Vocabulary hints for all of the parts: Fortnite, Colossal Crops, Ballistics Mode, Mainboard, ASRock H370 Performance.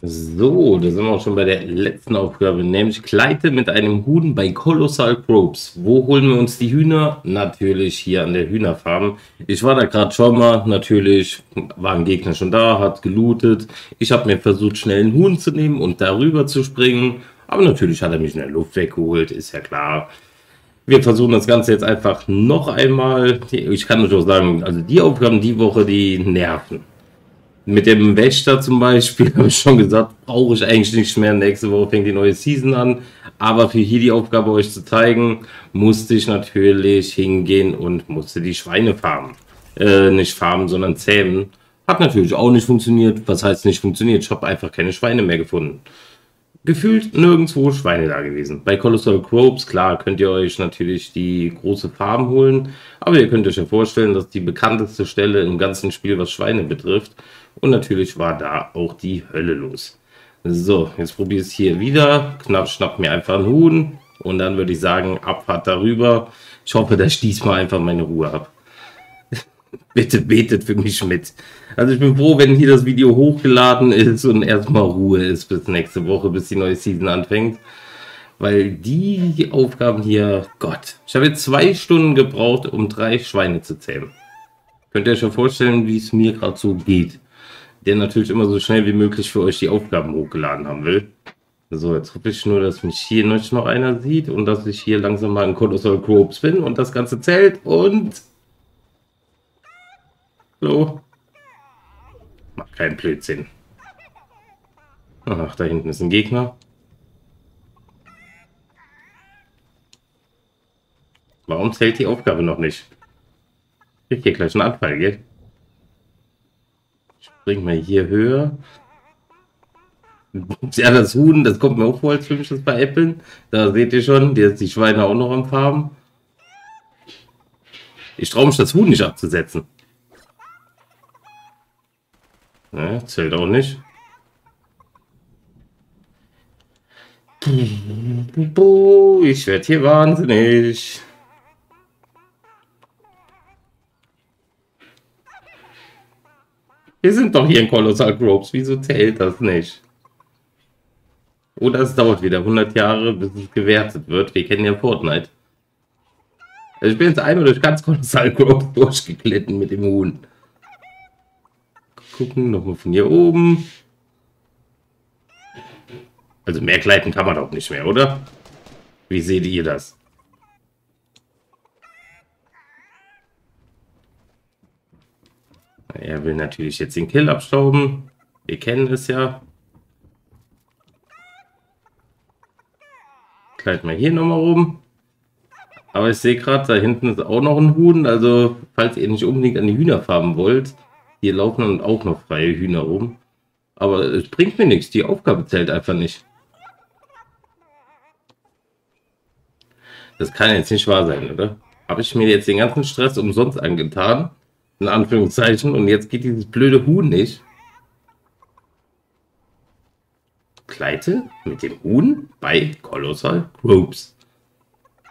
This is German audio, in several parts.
So, da sind wir auch schon bei der letzten Aufgabe, nämlich Kleite mit einem Huhn bei Colossal Crops. Wo holen wir uns die Hühner? Natürlich hier an der Hühnerfarm. Ich war da gerade schon mal, natürlich war ein Gegner schon da, hat gelootet. Ich habe mir versucht, schnell ein Huhn zu nehmen und darüber zu springen. Aber natürlich hat er mich in der Luft weggeholt, ist ja klar. Wir versuchen das Ganze jetzt einfach noch einmal. Ich kann euch auch sagen, also die Aufgaben die Woche, die nerven. Mit dem Wächter zum Beispiel, habe ich schon gesagt, brauche ich eigentlich nicht mehr. Nächste Woche fängt die neue Season an. Aber für hier die Aufgabe euch zu zeigen, musste ich natürlich hingehen und musste die Schweine farmen. Nicht farmen, sondern zähmen. Hat natürlich auch nicht funktioniert. Was heißt nicht funktioniert? Ich habe einfach keine Schweine mehr gefunden. Gefühlt nirgendwo Schweine da gewesen. Bei Colossal Crops, klar, könnt ihr euch natürlich die große Farm holen. Aber ihr könnt euch ja vorstellen, dass die bekannteste Stelle im ganzen Spiel, was Schweine betrifft. Und natürlich war da auch die Hölle los. So, jetzt probiere ich es hier wieder. Knapp schnapp mir einfach ein Huhn. Und dann würde ich sagen, Abfahrt darüber. Ich hoffe, dass ich diesmal einfach meine Ruhe habe. Bitte betet für mich mit. Also ich bin froh, wenn hier das Video hochgeladen ist und erstmal Ruhe ist bis nächste Woche, bis die neue Season anfängt. Weil die Aufgaben hier, Gott. Ich habe jetzt 2 Stunden gebraucht, um 3 Schweine zu zähmen. Könnt ihr euch schon vorstellen, wie es mir gerade so geht. Der natürlich immer so schnell wie möglich für euch die Aufgaben hochgeladen haben will. So, jetzt hoffe ich nur, dass mich hier noch einer sieht und dass ich hier langsam mal in Colossal Crops bin und das ganze Zelt und... Hallo? Macht keinen Blödsinn. Ach, da hinten ist ein Gegner. Warum zählt die Aufgabe noch nicht? Ich krieg hier gleich einen Anfall, gell? Bringt mal hier höher. Ja, das Huhn, das kommt mir auch vor, als würde ich das bei Äpfeln. Da seht ihr schon, jetzt die Schweine auch noch am Farben. Ich traue mich, das Huhn nicht abzusetzen. Ja, zählt auch nicht. Ich werde hier wahnsinnig. Wir sind doch hier in Colossal Crops. Wieso zählt das nicht? Oder es dauert wieder 100 Jahre, bis es gewertet wird. Wir kennen ja Fortnite. Also ich bin jetzt einmal durch ganz Colossal Crops durchgeklitten mit dem Huhn. Gucken, nochmal von hier oben. Also mehr gleiten kann man doch nicht mehr, oder? Wie seht ihr das? Er will natürlich jetzt den Kill abstauben. Wir kennen es ja. Kleid mal hier nochmal rum. Aber ich sehe gerade, da hinten ist auch noch ein Huhn. Also, falls ihr nicht unbedingt an die Hühner farmen wollt, hier laufen dann auch noch freie Hühner rum. Aber es bringt mir nichts. Die Aufgabe zählt einfach nicht. Das kann jetzt nicht wahr sein, oder? Habe ich mir jetzt den ganzen Stress umsonst angetan? In Anführungszeichen. Und jetzt geht dieses blöde Huhn nicht. Kleite mit dem Huhn bei Colossal Crops.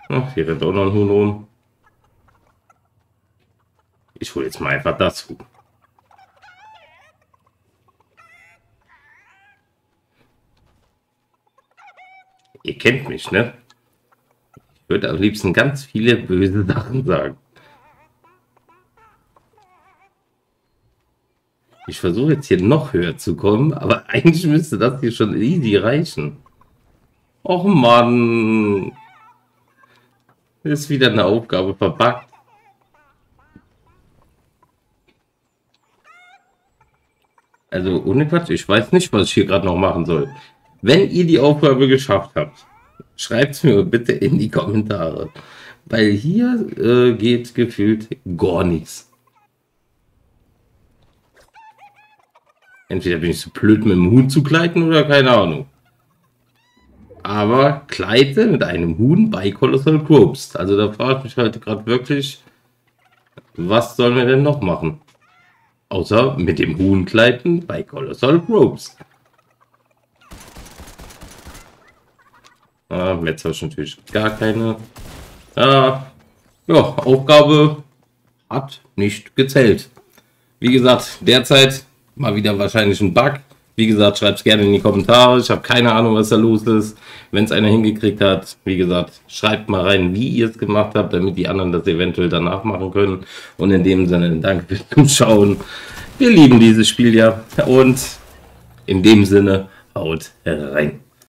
Ach, hier rennt auch noch ein Huhn rum. Ich hole jetzt mal einfach das Huhn. Ihr kennt mich, ne? Ich würde am liebsten ganz viele böse Sachen sagen. Ich versuche jetzt hier noch höher zu kommen, aber eigentlich müsste das hier schon easy reichen. Och Mann. Ist wieder eine Aufgabe verpackt. Also ohne Quatsch, ich weiß nicht, was ich hier gerade noch machen soll. Wenn ihr die Aufgabe geschafft habt, schreibt es mir bitte in die Kommentare. Weil hier geht gefühlt gar nichts. Entweder bin ich so blöd, mit dem Huhn zu kleiten oder keine Ahnung. Aber Kleite mit einem Huhn bei Colossal Crops. Also da frage ich mich halt gerade wirklich, was sollen wir denn noch machen? Außer mit dem Huhn kleiten bei Colossal Crops. Ah, jetzt habe ich natürlich gar keine. Ah, ja, Aufgabe hat nicht gezählt. Wie gesagt, derzeit... Mal wieder wahrscheinlich ein Bug. Wie gesagt, schreibt es gerne in die Kommentare. Ich habe keine Ahnung, was da los ist. Wenn es einer hingekriegt hat, wie gesagt, schreibt mal rein, wie ihr es gemacht habt, damit die anderen das eventuell danach machen können. Und in dem Sinne, danke fürs Zuschauen. Wir lieben dieses Spiel ja. Und in dem Sinne, haut rein.